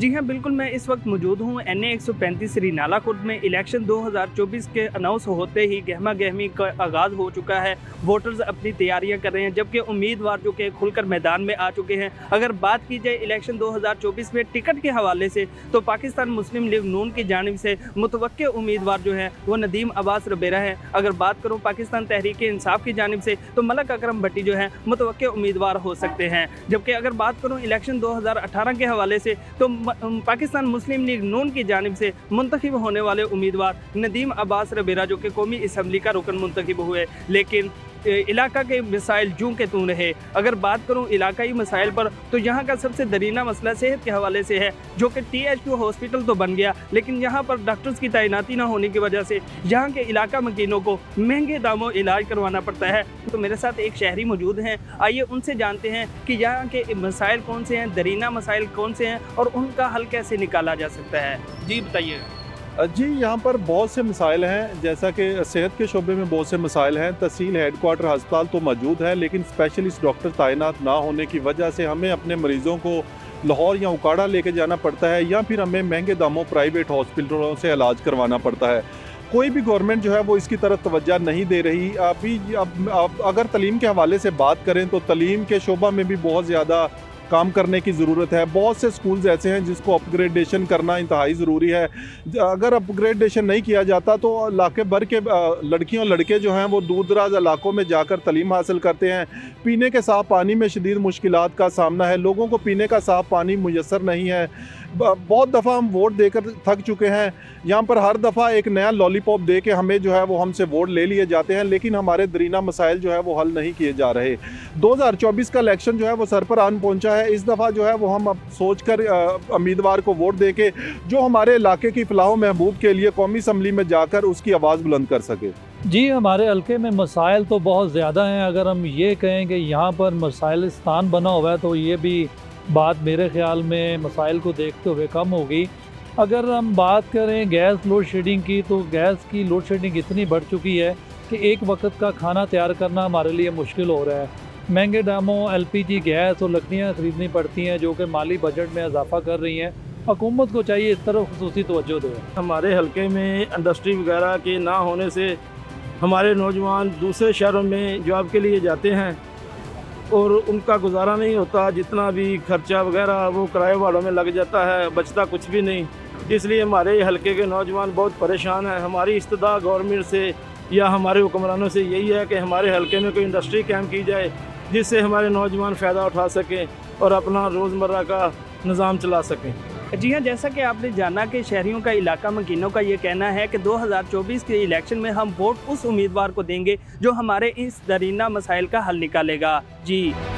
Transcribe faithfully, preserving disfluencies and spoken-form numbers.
जी हाँ, बिल्कुल मैं इस वक्त मौजूद हूँ एन ए एक सौ पैंतीस रिनाला खुर्द में। इलेक्शन दो हज़ार चौबीस के अनाउंस होते ही गहमा गहमी का आगाज़ हो चुका है। वोटर्स अपनी तैयारियां कर रहे हैं, जबकि उम्मीदवार जो कि खुलकर मैदान में आ चुके हैं। अगर बात की जाए इलेक्शन दो हज़ार चौबीस में टिकट के हवाले से, तो पाकिस्तान मुस्लिम लीग नून की जानिब से मुतवक्के उम्मीदवार जो है वो नदीम अब्बास रबेरा है। अगर बात करूँ पाकिस्तान तहरीक इंसाफ़ की जानिब से, तो मलक अक्रम भट्टी जो है मुतवक्के उम्मीदवार हो सकते हैं। जबकि अगर बात करूँ इलेक्शन दो हज़ार अठारह के हवाले से, तो पाकिस्तान मुस्लिम लीग नून की जानिब से मुंतखब होने वाले उम्मीदवार नदीम अब्बास रबेरा जो कि कौमी असम्बली का रुकन मुंतखब हुए, लेकिन इलाका के मसाइल जूं के तूं रहे। अगर बात करूं इलाकाई मसाइल पर, तो यहां का सबसे दरीना मसला सेहत के हवाले से है, जो कि टी एच यू हॉस्पिटल तो बन गया, लेकिन यहां पर डॉक्टर्स की तैनाती ना होने की वजह से यहां के इलाका मकीनों को महंगे दामों इलाज करवाना पड़ता है। तो मेरे साथ एक शहरी मौजूद हैं, आइए उनसे जानते हैं कि यहाँ के मसाइल कौन से हैं, दरीना मसाइल कौन से हैं और उनका हल कैसे निकाला जा सकता है। जी बताइए। जी यहाँ पर बहुत से मसाइल हैं, जैसा कि सेहत के शोबे में बहुत से मसाइल हैं। तहसील हेडक्वार्टर हस्पताल तो मौजूद है, लेकिन स्पेशलिस्ट डॉक्टर तैनात ना होने की वजह से हमें अपने मरीज़ों को लाहौर या उकाड़ा लेके जाना पड़ता है, या फिर हमें महंगे दामों प्राइवेट हॉस्पिटलों से इलाज करवाना पड़ता है। कोई भी गवर्नमेंट जो है वो इसकी तरफ तवज्जो नहीं दे रही। अभी अब, अब अगर तलीम के हवाले से बात करें, तो तलीम के शोबा में भी बहुत ज़्यादा काम करने की ज़रूरत है। बहुत से स्कूल्स ऐसे हैं जिसको अपग्रेडेशन करना इंतहाई ज़रूरी है। अगर अपग्रेडेशन नहीं किया जाता तो इलाके भर के लड़कियों लड़के जो हैं वो दूर दराज इलाकों में जाकर तलीम हासिल करते हैं। पीने के साफ़ पानी में शदीद मुश्किलात का सामना है, लोगों को पीने का साफ़ पानी मुयसर नहीं है। बहुत दफ़ा हम वोट देकर थक चुके हैं। यहाँ पर हर दफ़ा एक नया लॉलीपॉप दे के हमें जो है वो हमसे वोट ले लिए जाते हैं, लेकिन हमारे दरीना मसाइल जो है वो हल नहीं किए जा रहे। दो हज़ार चौबीस का इलेक्शन जो है वो सर पर आन पहुँचा है। इस दफ़ा जो है वो हम अब सोच कर उम्मीदवार को वोट दे के जो हमारे इलाके की फलाह महबूब के लिए कौमी असम्बली में जाकर उसकी आवाज़ बुलंद कर सके। जी, हमारे हल्के में मसाइल तो बहुत ज़्यादा हैं। अगर हम ये कहें कि यहाँ पर मसाइलिस्तान बना हुआ है, तो ये भी बात मेरे ख़्याल में मसाइल को देखते हुए कम होगी। अगर हम बात करें गैस लोड शेडिंग की, तो गैस की लोड शेडिंग इतनी बढ़ चुकी है कि एक वक्त का खाना तैयार करना हमारे लिए मुश्किल हो रहा है। महंगे दामों एल पी जी गैस और लकड़ियाँ ख़रीदनी पड़ती हैं, जो कि माली बजट में इजाफा कर रही हैं। हुकूमत को चाहिए इस तरफ खुसूसी तवज्जो दे। हमारे हल्के में इंडस्ट्री वगैरह के ना होने से हमारे नौजवान दूसरे शहरों में जॉब के लिए जाते हैं और उनका गुजारा नहीं होता। जितना भी खर्चा वगैरह वो किराए वालों में लग जाता है, बचता कुछ भी नहीं। इसलिए हमारे हल्के के नौजवान बहुत परेशान हैं। हमारी इस्तदा गवर्नमेंट से या हमारे हुक्मरानों से यही है कि हमारे हल्के में कोई इंडस्ट्री कैंप की जाए, जिससे हमारे नौजवान फ़ायदा उठा सकें और अपना रोज़मर्रा का निज़ाम चला सकें। जी हाँ, जैसा कि आपने जाना कि शहरियों का इलाका मकीनों का ये कहना है कि दो हज़ार चौबीस के इलेक्शन में हम वोट उस उम्मीदवार को देंगे जो हमारे इस दरीना मसाइल का हल निकालेगा। जी।